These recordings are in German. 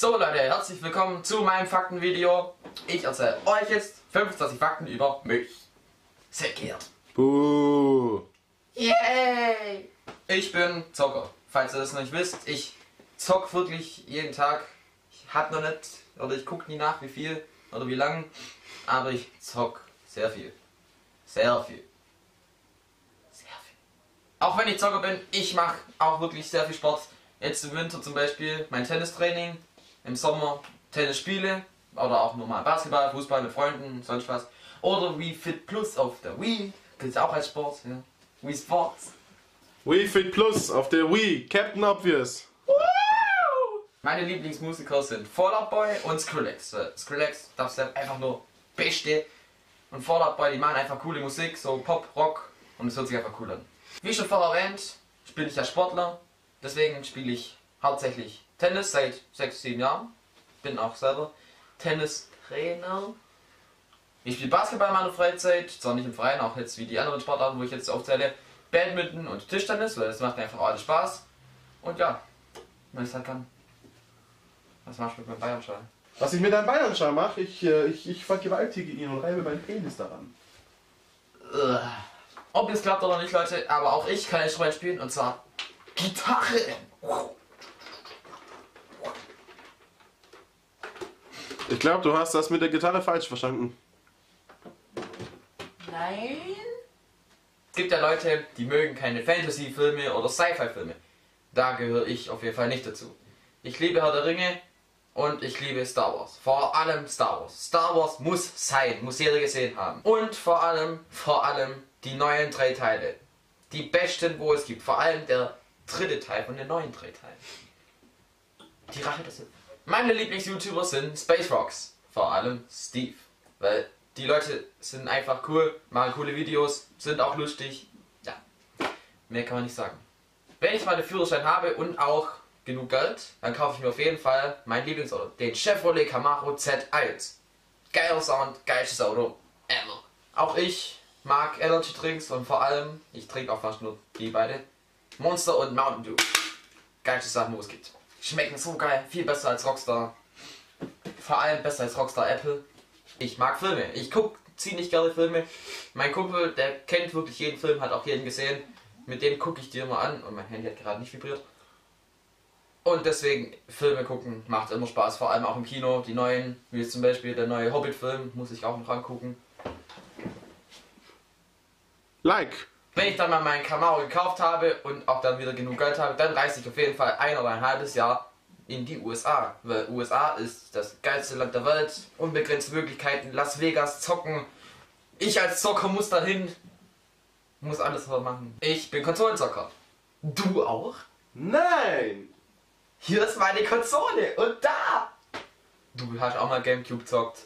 So Leute, herzlich willkommen zu meinem Faktenvideo. Ich erzähle euch jetzt 25 Fakten über mich. Sehr geehrt. Buh. Yay! Ich bin Zocker. Falls ihr das nicht wisst, ich zock wirklich jeden Tag. Ich hab noch nicht, oder ich guck nie nach wie viel oder wie lang, aber ich zock sehr viel. Sehr viel. Sehr viel. Auch wenn ich Zocker bin, ich mache auch wirklich sehr viel Sport. Jetzt im Winter zum Beispiel mein Tennistraining. Im Sommer Tennis spiele oder auch normal Basketball, Fußball mit Freunden, sonst was. Oder Wii Fit Plus auf der Wii, das ist auch als Sport, ja. Wii Sports. Wii Fit Plus auf der Wii, Captain Obvious. Woo! Meine Lieblingsmusiker sind Fall Out Boy und Skrillex. Skrillex darf es einfach nur beste. Und Fall Out Boy, die machen einfach coole Musik, so Pop, Rock und es hört sich einfach cool an. Wie schon vorher erwähnt, spiele ich ja Sportler, deswegen spiele ich hauptsächlich Tennis seit 6-7 Jahren, bin auch selber Tennistrainer. Ich spiele Basketball in meiner Freizeit, zwar nicht im Verein, auch jetzt wie die anderen Sportarten, wo ich jetzt aufzähle, Badminton und Tischtennis, weil das macht mir einfach alles Spaß. Und ja, wenn ich es halt kann. Was machst du mit meinem Bayernschal? Was ich mit deinem Bayernschal mache, ich vergewaltige ihn und reibe meinen Penis daran. Ob es klappt oder nicht, Leute, aber auch ich kann ein Instrument spielen, und zwar Gitarre. Ich glaube, du hast das mit der Gitarre falsch verstanden. Nein. Es gibt ja Leute, die mögen keine Fantasy-Filme oder Sci-Fi-Filme. Da gehöre ich auf jeden Fall nicht dazu. Ich liebe Herr der Ringe und ich liebe Star Wars. Vor allem Star Wars. Star Wars muss sein, muss jeder gesehen haben. Und vor allem die neuen 3 Teile. Die besten, wo es gibt. Vor allem der 3. Teil von den neuen 3 Teilen. Die Rache des Jedi. Meine Lieblings-YouTuber sind Space Rocks, vor allem Steve, weil die Leute sind einfach cool, machen coole Videos, sind auch lustig, ja, mehr kann man nicht sagen. Wenn ich mal den Führerschein habe und auch genug Geld, dann kaufe ich mir auf jeden Fall mein Lieblingsauto, den Chevrolet Camaro Z1. Geiler Sound, geiles Auto, ever. Auch ich mag Energy Drinks und vor allem, ich trinke auch fast nur die beiden, Monster und Mountain Dew. Geilste Sachen, wo es gibt. Schmecken so geil, viel besser als Rockstar. Vor allem besser als Rockstar Apple. Ich mag Filme, ich gucke ziemlich gerne Filme. Mein Kumpel, der kennt wirklich jeden Film, hat auch jeden gesehen. Mit dem gucke ich die immer an und mein Handy hat gerade nicht vibriert. Und deswegen, Filme gucken macht immer Spaß, vor allem auch im Kino. Die neuen, wie zum Beispiel der neue Hobbit-Film, muss ich auch noch angucken. Like! Wenn ich dann mal meinen Camaro gekauft habe und auch dann wieder genug Geld habe, dann reise ich auf jeden Fall 1 oder ein halbes Jahr in die USA. Weil USA ist das geilste Land der Welt, unbegrenzte Möglichkeiten, Las Vegas, zocken. Ich als Zocker muss dahin, muss alles machen. Ich bin Konsolenzocker. Du auch? Nein! Hier ist meine Konsole und da! Du hast auch mal Gamecube gezockt.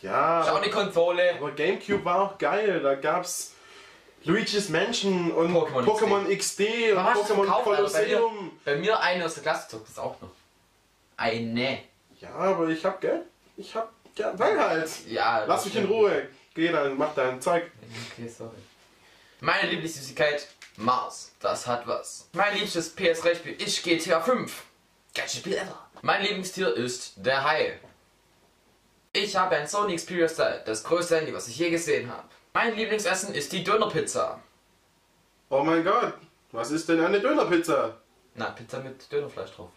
Ja. Schau die Konsole. Aber Gamecube war auch geil, da gab's Luigi's Mansion und Pokémon XD und Pokémon Colosseum. Bei mir eine aus der Klasse zockt das auch noch. Eine. Ja, aber ich hab Geld. Ich hab ja, dann halt. Ja, lass mich in Ruhe. Geh dann, mach dein Zeug. Okay, sorry. Meine Lieblingssüßigkeit, Mars. Das hat was. Mein liebstes PS3-Spiel ist GTA 5. Geiles Spiel ever. Mein Lieblingstier ist der Hai. Ich habe ein Sony Xperia Style, das größte Handy, was ich je gesehen habe. Mein Lieblingsessen ist die Dönerpizza. Oh mein Gott, was ist denn eine Dönerpizza? Na, Pizza mit Dönerfleisch drauf.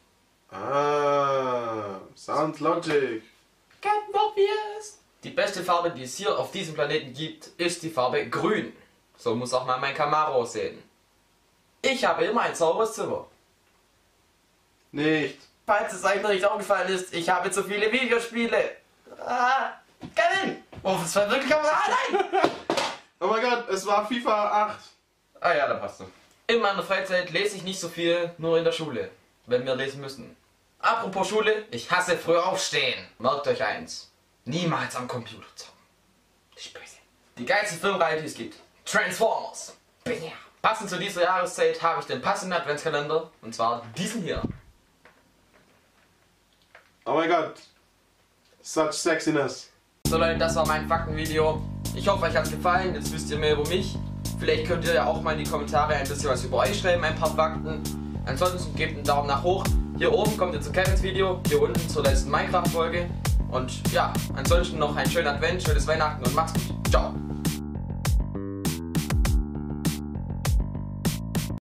Ah, Sound Logic. Captain Obvious. Die beste Farbe, die es hier auf diesem Planeten gibt, ist die Farbe Grün. So muss auch mal mein Camaro aussehen. Ich habe immer ein sauberes Zimmer. Nicht. Falls es euch noch nicht aufgefallen ist, ich habe zu viele Videospiele. Ah, Kevin! Oh, das war wirklich aber... Ah, nein! Oh mein Gott, es war FIFA 8. Ah ja, da passt du. In meiner Freizeit lese ich nicht so viel, nur in der Schule, wenn wir lesen müssen. Apropos Schule, ich hasse früh aufstehen. Merkt euch eins, niemals am Computer zocken. Das ist böse. Die geilste Filmreihe, die es gibt. Transformers. Bam. Passend zu dieser Jahreszeit habe ich den passenden Adventskalender, und zwar diesen hier. Oh mein Gott, such sexiness. So Leute, das war mein Faktenvideo. Ich hoffe, euch hat es gefallen. Jetzt wisst ihr mehr über mich. Vielleicht könnt ihr ja auch mal in die Kommentare ein bisschen was über euch schreiben, ein paar Fakten. Ansonsten gebt einen Daumen nach hoch, Hier oben kommt ihr zu Kevins Video, hier unten zur letzten Minecraft-Folge. Und ja, ansonsten noch einen schönen Advent, schönes Weihnachten und macht's gut. Ciao.